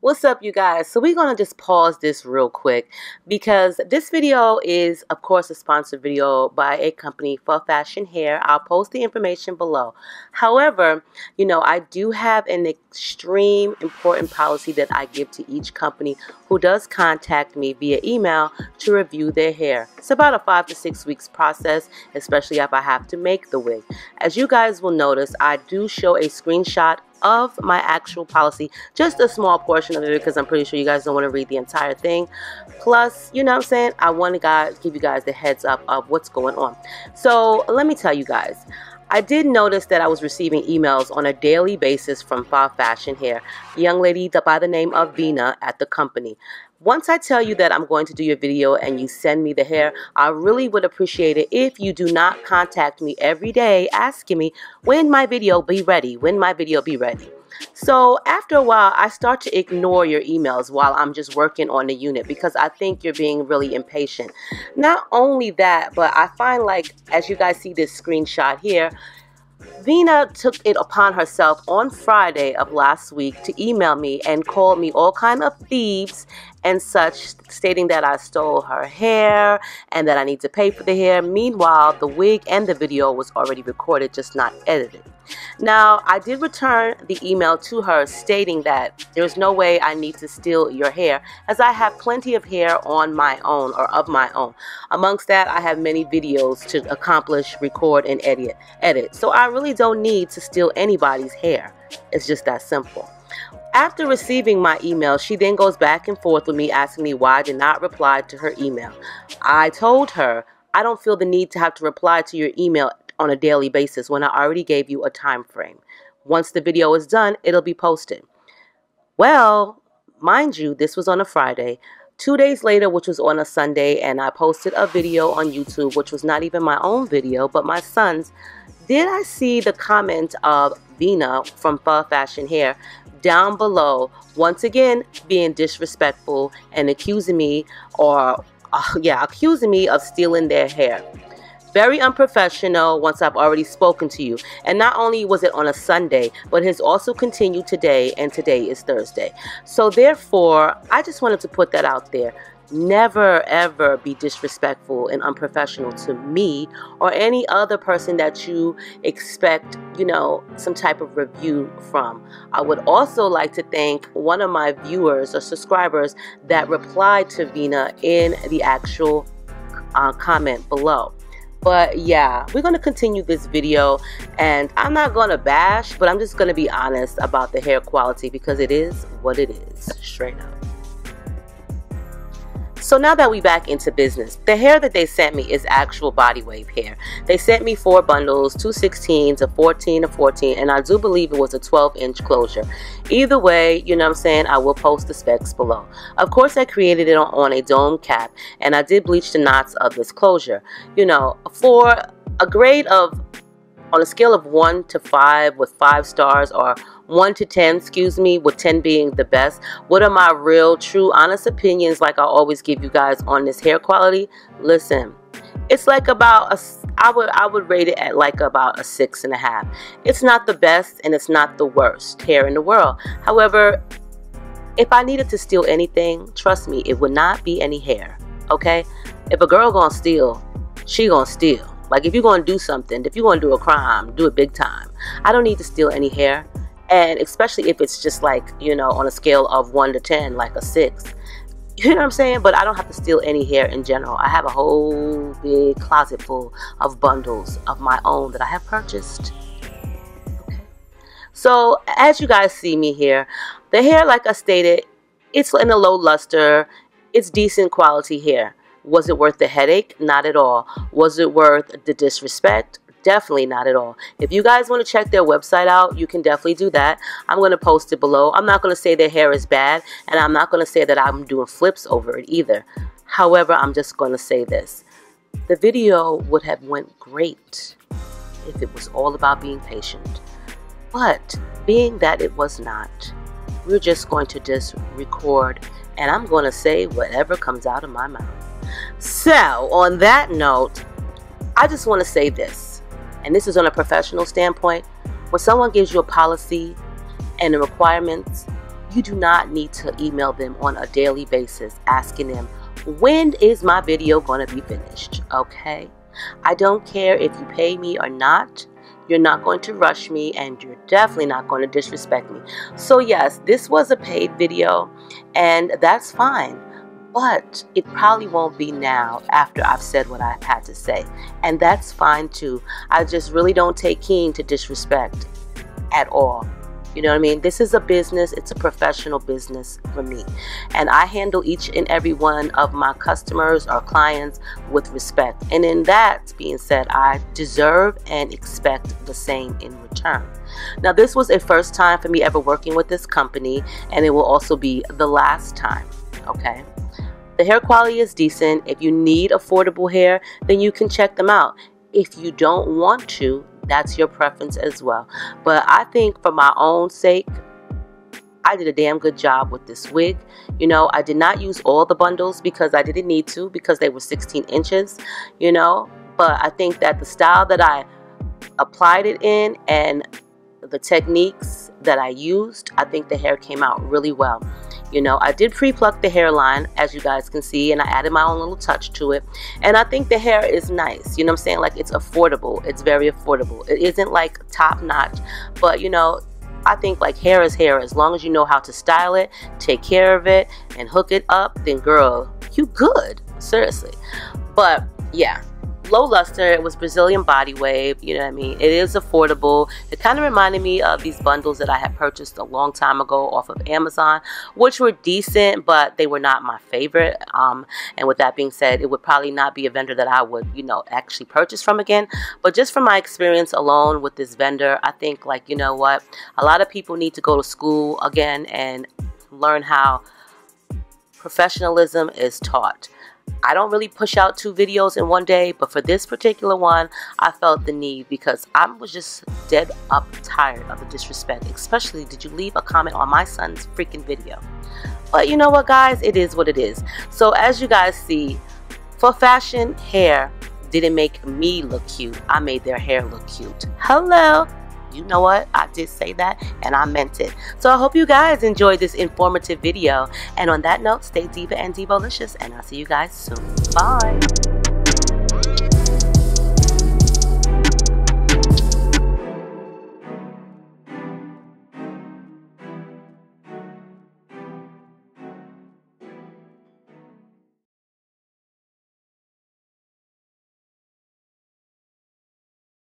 What's up, you guys? So we're going to just pause this real quick because this video is, of course, a sponsored video by a company, Far Fashion Hair. I'll post the information below. However, you know, I do have an extreme important policy that I give to each company who does contact me via email to review their hair. It's about a 5 to 6 weeks process, especially if I have to make the wig. As you guys will notice, I do show a screenshot of my actual policy, just a small portion of it, because I'm pretty sure you guys don't want to read the entire thing. Plus, you know what I'm saying, I want to give you guys the heads up of what's going on. So let me tell you guys, I did notice that I was receiving emails on a daily basis from Far Fashion Hair, a young lady by the name of Veena at the company. Once I tell you that I'm going to do your video and you send me the hair, I really would appreciate it if you do not contact me every day asking me when my video be ready, when my video be ready. So after a while, I start to ignore your emails while I'm just working on the unit because I think you're being really impatient. Not only that, but I find, like, as you guys see this screenshot here, Veena took it upon herself on Friday of last week to email me and call me all kind of thieves and such, stating that I stole her hair and that I need to pay for the hair. Meanwhile, the wig and the video was already recorded, just not edited. Now, I did return the email to her stating that there's no way I need to steal your hair, as I have plenty of hair on my own, or of my own. Amongst that, I have many videos to accomplish, record, and edit. So I really don't need to steal anybody's hair. It's just that simple. After receiving my email, she then goes back and forth with me asking me why I did not reply to her email. I told her I don't feel the need to have to reply to your email on a daily basis when I already gave you a time frame. Once the video is done, it'll be posted. Well, mind you, this was on a Friday. 2 days later, which was on a Sunday, and I posted a video on YouTube, which was not even my own video, but my son's. Did I see the comment of Veena from Far Fashion Hair down below, once again being disrespectful and accusing me, or accusing me of stealing their hair? Very unprofessional, once I've already spoken to you. And not only was it on a Sunday, but it has also continued today, and today is Thursday. So therefore, I just wanted to put that out there. Never ever be disrespectful and unprofessional to me or any other person that you expect, you know, some type of review from. I would also like to thank one of my viewers or subscribers that replied to Veena in the actual comment below. But yeah, we're going to continue this video, and I'm not going to bash, but I'm just going to be honest about the hair quality because it is what it is, straight up. So now that we back into business, the hair that they sent me is actual body wave hair. They sent me 4 bundles, 2 16s, a 14, a 14, and I do believe it was a 12-inch closure. Either way, you know what I'm saying, I will post the specs below. Of course, I created it on a dome cap, and I did bleach the knots of this closure. You know, for a grade of, on a scale of 1 to 5 with 5 stars, or 1 to 10, excuse me, with 10 being the best. What are my real, true, honest opinions, like I always give you guys on this hair quality? Listen, it's like about a, I would rate it at like about a 6.5. It's not the best and it's not the worst hair in the world. However, if I needed to steal anything, trust me, it would not be any hair. Okay? If a girl gonna steal, she gonna steal. Like, if you're gonna do something, if you're gonna do a crime, do it big time. I don't need to steal any hair. And especially if it's just, like, you know, on a scale of 1 to 10, like a 6. You know what I'm saying? But I don't have to steal any hair in general. I have a whole big closet full of bundles of my own that I have purchased. Okay. So as you guys see me here, the hair, like I stated, it's in a low luster. It's decent quality hair. Was it worth the headache? Not at all. Was it worth the disrespect? Definitely not at all. If you guys want to check their website out, you can definitely do that. I'm going to post it below. I'm not going to say their hair is bad, and I'm not going to say that I'm doing flips over it either. However, I'm just going to say this. The video would have went great if it was all about being patient. But being that it was not, we're just going to just record, and I'm going to say whatever comes out of my mouth. So on that note, I just want to say this. And this is on a professional standpoint. When someone gives you a policy and the requirements, you do not need to email them on a daily basis asking them, when is my video going to be finished? Okay? I don't care if you pay me or not. You're not going to rush me, and you're definitely not going to disrespect me. So yes, this was a paid video, and that's fine. But it probably won't be now after I've said what I've had to say. And that's fine too. I just really don't take keen to disrespect at all. You know what I mean? This is a business. It's a professional business for me. And I handle each and every one of my customers or clients with respect. And in that being said, I deserve and expect the same in return. Now, this was a first time for me ever working with this company, and it will also be the last time, okay? The hair quality is decent. If you need affordable hair, then you can check them out. If you don't want to, that's your preference as well. But I think for my own sake, I did a damn good job with this wig. You know, I did not use all the bundles because I didn't need to, because they were 16 inches, you know. But I think that the style that I applied it in and the techniques that I used, I think the hair came out really well. You know, I did pre-pluck the hairline, as you guys can see, and I added my own little touch to it. And I think the hair is nice. You know what I'm saying? Like, it's affordable. It's very affordable. It isn't like top notch, but you know, I think like hair is hair. As long as you know how to style it, take care of it, and hook it up, then girl, you good. Seriously. But yeah. Low luster. It was Brazilian body wave. You know what I mean? It is affordable. It kind of reminded me of these bundles that I had purchased a long time ago off of Amazon, which were decent, but they were not my favorite. And with that being said, it would probably not be a vendor that I would, you know, actually purchase from again. But just from my experience alone with this vendor, I think, like, you know what, a lot of people need to go to school again and learn how professionalism is taught. I don't really push out 2 videos in one day, but for this particular one, I felt the need because I was just dead up tired of the disrespect. Especially, did you leave a comment on my son's freaking video? But you know what, guys? It is what it is. So as you guys see, Far Fashion Hair didn't make me look cute. I made their hair look cute. Hello. You know what? I did say that, and I meant it. So I hope you guys enjoyed this informative video. And on that note, stay diva and divalicious, and I'll see you guys soon. Bye.